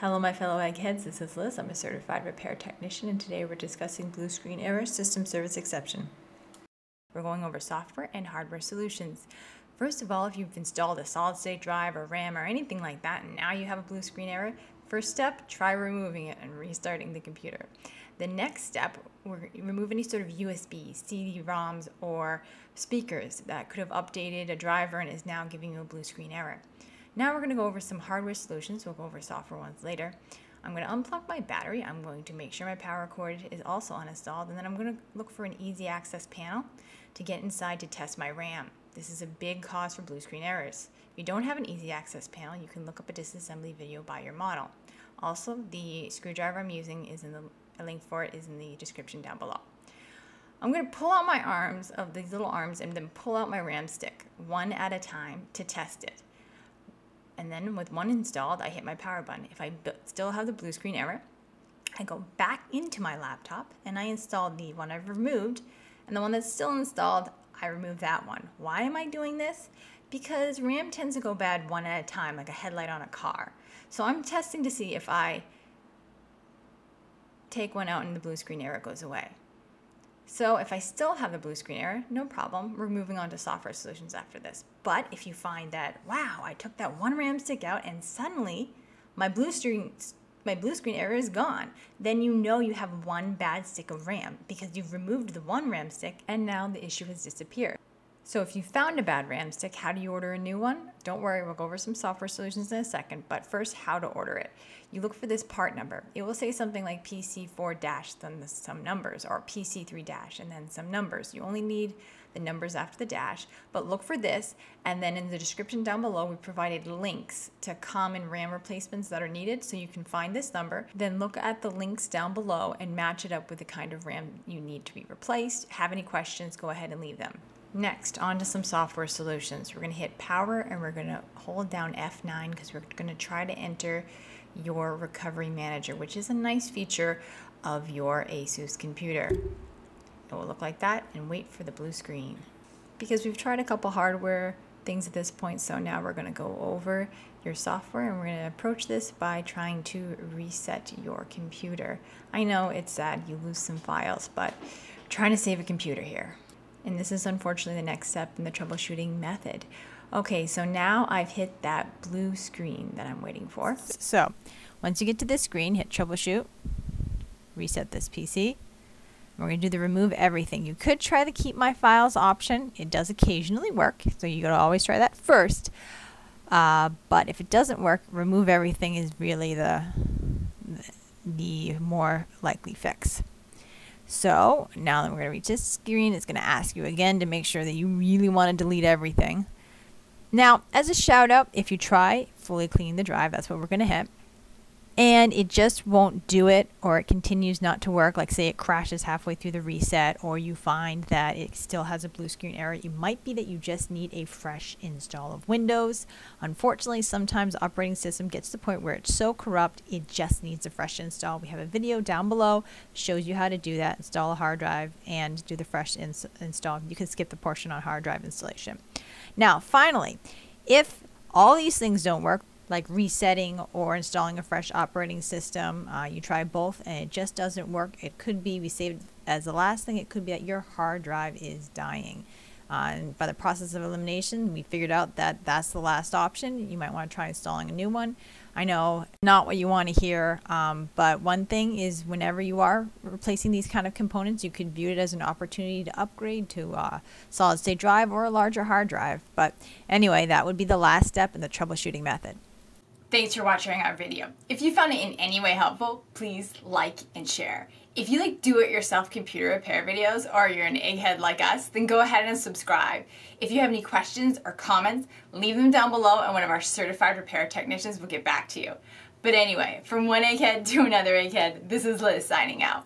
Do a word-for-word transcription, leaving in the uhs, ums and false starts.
Hello my fellow eggheads, this is Liz. I'm a certified repair technician and today we're discussing blue screen error system service exception. We're going over software and hardware solutions. First of all, if you've installed a solid state drive or RAM or anything like that and now you have a blue screen error, first step, try removing it and restarting the computer. The next step, we're remove any sort of U S B, C D ROMs or speakers that could have updated a driver and is now giving you a blue screen error. Now we're going to go over some hardware solutions. We'll go over software ones later. I'm going to unplug my battery. I'm going to make sure my power cord is also uninstalled. And then I'm going to look for an easy access panel to get inside to test my RAM. This is a big cause for blue screen errors. If you don't have an easy access panel, you can look up a disassembly video by your model. Also, the screwdriver I'm using is in the a link for it is in the description down below. I'm going to pull out my arms of these little arms and then pull out my RAM stick one at a time to test it. And then with one installed, I hit my power button. If I still have the blue screen error, I go back into my laptop and I install the one I've removed, and the one that's still installed, I remove that one. Why am I doing this? Because RAM tends to go bad one at a time, like a headlight on a car. So I'm testing to see if I take one out and the blue screen error goes away. So if I still have the blue screen error, no problem. We're moving on to software solutions after this. But if you find that, wow, I took that one RAM stick out and suddenly my blue screen, my blue screen error is gone, then you know you have one bad stick of RAM because you've removed the one RAM stick and now the issue has disappeared. So if you found a bad RAM stick, how do you order a new one? Don't worry, we'll go over some software solutions in a second, but first, how to order it. You look for this part number. It will say something like P C four dash, then some numbers, or P C three dash, and then some numbers. You only need the numbers after the dash, but look for this, and then in the description down below, we provided links to common RAM replacements that are needed, so you can find this number, then look at the links down below and match it up with the kind of RAM you need to be replaced. Have any questions, go ahead and leave them. Next, on to some software solutions. We're going to hit power and we're going to hold down F nine because we're going to try to enter your recovery manager, which is a nice feature of your ASUS computer. It will look like that and wait for the blue screen. Because we've tried a couple hardware things at this point, so now we're going to go over your software and we're going to approach this by trying to reset your computer. I know it's sad you lose some files, but we're trying to save a computer here. And this is unfortunately the next step in the troubleshooting method. Okay, so now I've hit that blue screen that I'm waiting for. So once you get to this screen, hit troubleshoot, reset this P C. We're gonna do the remove everything. You could try the keep my files option. It does occasionally work, so you gotta always try that first. Uh, but if it doesn't work, remove everything is really the, the more likely fix. So now that we're going to reach this screen, it's going to ask you again to make sure that you really want to delete everything. Now, as a shout out, if you try fully clean the drive, that's what we're going to hit. And it just won't do it, or it continues not to work. Like say it crashes halfway through the reset, or you find that it still has a blue screen error. It might be that you just need a fresh install of Windows. Unfortunately, sometimes the operating system gets to the point where it's so corrupt, it just needs a fresh install. We have a video down below that shows you how to do that, install a hard drive and do the fresh ins install. You can skip the portion on hard drive installation. Now, finally, if all these things don't work, like resetting or installing a fresh operating system, uh, you try both and it just doesn't work, it could be, we saved as the last thing, it could be that your hard drive is dying. Uh, and by the process of elimination, we figured out that that's the last option. You might want to try installing a new one. I know, not what you want to hear, um, but one thing is whenever you are replacing these kind of components, you could view it as an opportunity to upgrade to a solid state drive or a larger hard drive. But anyway, that would be the last step in the troubleshooting method. Thanks for watching our video. If you found it in any way helpful, please like and share. If you like do-it-yourself computer repair videos or you're an egghead like us, then go ahead and subscribe. If you have any questions or comments, leave them down below and one of our certified repair technicians will get back to you. But anyway, from one egghead to another egghead, this is Liz signing out.